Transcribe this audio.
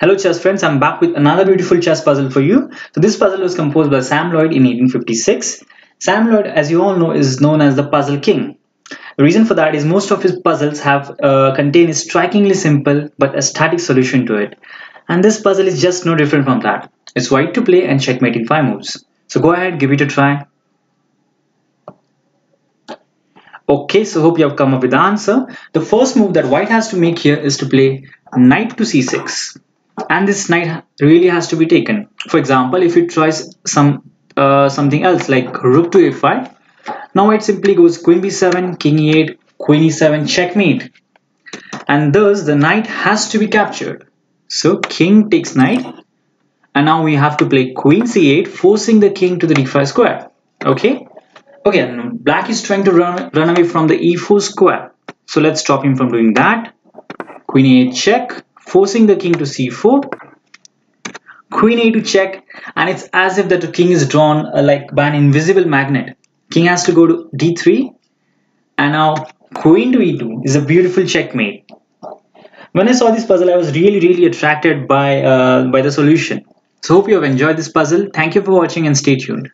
Hello chess friends, I'm back with another beautiful chess puzzle for you. So this puzzle was composed by Sam Loyd in 1856. Sam Loyd, as you all know, is known as the puzzle king. The reason for that is most of his puzzles have contain a strikingly simple but static solution to it. And this puzzle is just no different from that. It's white to play and checkmate in 5 moves. So go ahead, give it a try. Okay, so hope you have come up with the answer. The first move that white has to make here is to play knight to c6. And this knight really has to be taken. For example, if it tries something else like rook to a5, now white simply goes queen b7, king e8, queen e7, checkmate. And thus the knight has to be captured. So king takes knight. And now we have to play queen c8, forcing the king to the d5 square. Okay. Again, black is trying to run away from the e4 square. So let's stop him from doing that. Queen a8 check, forcing the king to c4. Queen a to check, and it's as if that the king is drawn like by an invisible magnet. King has to go to d3, and now queen to e2 is a beautiful checkmate. When I saw this puzzle, I was really attracted by the solution. So hope you have enjoyed this puzzle. Thank you for watching and stay tuned.